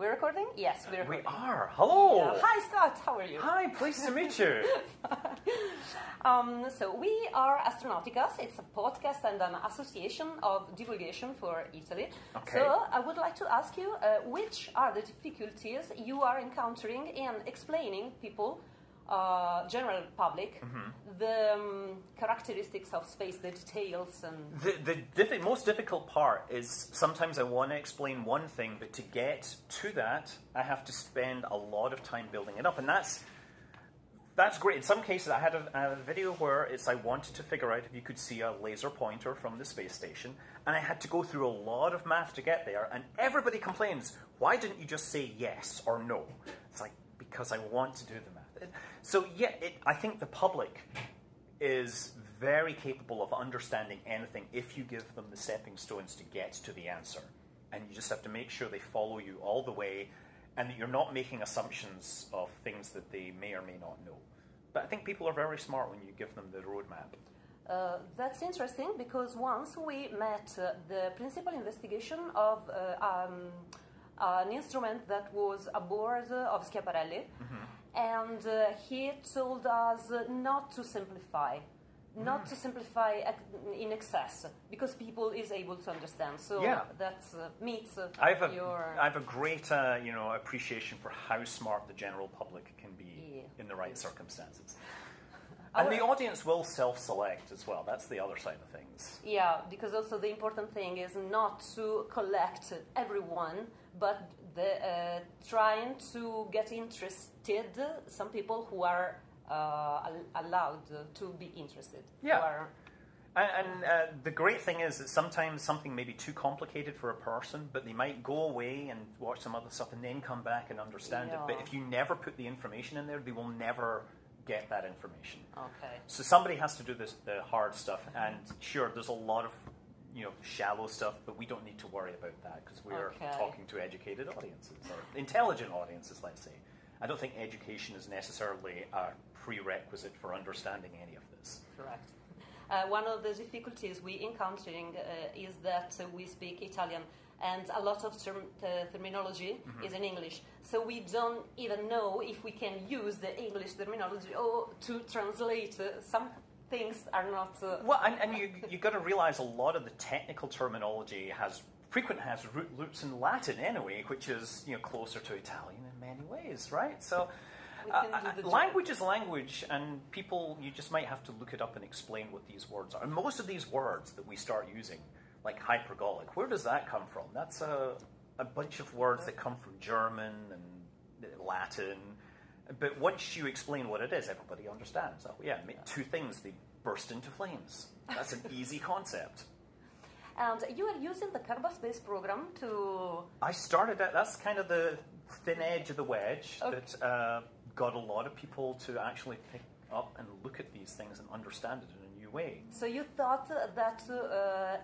We're recording? Yes, we're recording. We are. Hello. Yeah. Hi, Scott. How are you? Hi. Pleased to meet you. So we are Astronauticas. It's a podcast and an association of divulgation for Italy. Okay. So I would like to ask you which are the difficulties you are encountering in explaining people, general public, the characteristics of space, the details, and the most difficult part is sometimes I want to explain one thing, but to get to that, I have to spend a lot of time building it up, and that's great. In some cases, I had a video where I wanted to figure out if you could see a laser pointer from the space station, and I had to go through a lot of math to get there, and everybody complains, why didn't you just say yes or no? It's like, because I want to do the math. So yeah, I think the public is very capable of understanding anything if you give them the stepping stones to get to the answer. And you just have to make sure they follow you all the way and that you're not making assumptions of things that they may or may not know. But I think people are very smart when you give them the roadmap. That's interesting, because once we met the principal investigation of an instrument that was aboard of Schiaparelli, and he told us not to simplify, in excess, because people is able to understand. So yeah, that meets your... I have a great appreciation for how smart the general public can be in the right circumstances. And the audience will self-select as well. That's the other side of things. Yeah, because also the important thing is not to collect everyone, but trying to get interested some people who are allowed to be interested. Yeah. And the great thing is that sometimes something may be too complicated for a person, but they might go away and watch some other stuff and then come back and understand it. But if you never put the information in there, they will never get that information. Okay. So somebody has to do the hard stuff, and sure, there's a lot of shallow stuff, but we don't need to worry about that because we are talking to educated audiences, or intelligent audiences, let's say. I don't think education is necessarily a prerequisite for understanding any of this. Correct. One of the difficulties we encountering is that we speak Italian, and a lot of terminology is in English. So we don't even know if we can use the English terminology or to translate. Some things are not... Well, and you've got to realize a lot of the technical terminology has roots in Latin anyway, which is closer to Italian in many ways, right? So language is language, and people, you just might have to look it up and explain what these words are. And most of these words that we start using, like hypergolic, where does that come from? That's a bunch of words that come from German and Latin. But once you explain what it is, everybody understands. So yeah, two things, they burst into flames. That's an easy concept. And you are using the Kerbal Space Program to... I started at... That's kind of the thin edge of the wedge that got a lot of people to actually pick up and look at these things and understand it in a new way. So you thought that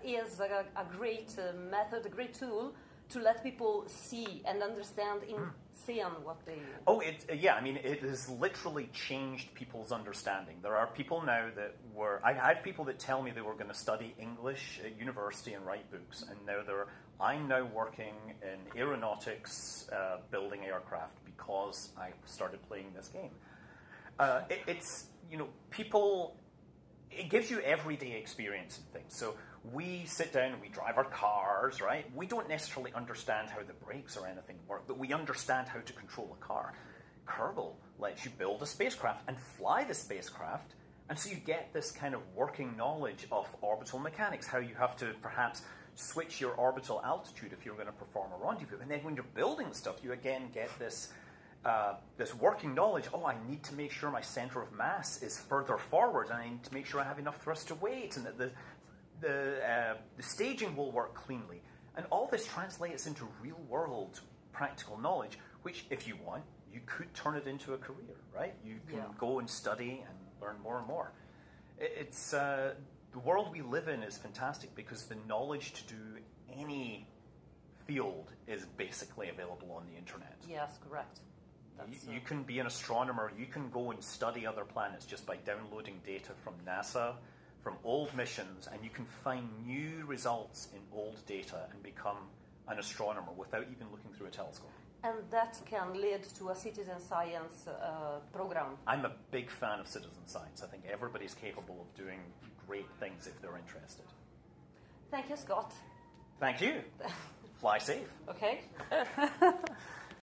is a great method, a great tool to let people see and understand in seeing what they... Oh, yeah, I mean, it has literally changed people's understanding. There are people now that I had people that tell me they were going to study English at university and write books, and now I'm now working in aeronautics, building aircraft, because I started playing this game. It gives you everyday experience and things. So we sit down and we drive our cars, right? We don't necessarily understand how the brakes or anything work, but we understand how to control a car. Kerbal lets you build a spacecraft and fly the spacecraft, and so you get this kind of working knowledge of orbital mechanics, how you have to perhaps switch your orbital altitude if you're going to perform a rendezvous. And then when you're building stuff, you again get this... this working knowledge, I need to make sure my center of mass is further forward, and I need to make sure I have enough thrust to weight, and that the staging will work cleanly. And all this translates into real-world practical knowledge, which, if you want, you could turn it into a career, right? You can go and study and learn more and more. The world we live in is fantastic because the knowledge to do any field is basically available on the internet. Yes, correct. You can be an astronomer, you can go and study other planets just by downloading data from NASA, from old missions, and you can find new results in old data and become an astronomer without even looking through a telescope. And that can lead to a citizen science program. I'm a big fan of citizen science. I think everybody's capable of doing great things if they're interested. Thank you, Scott. Thank you. Fly safe. Okay.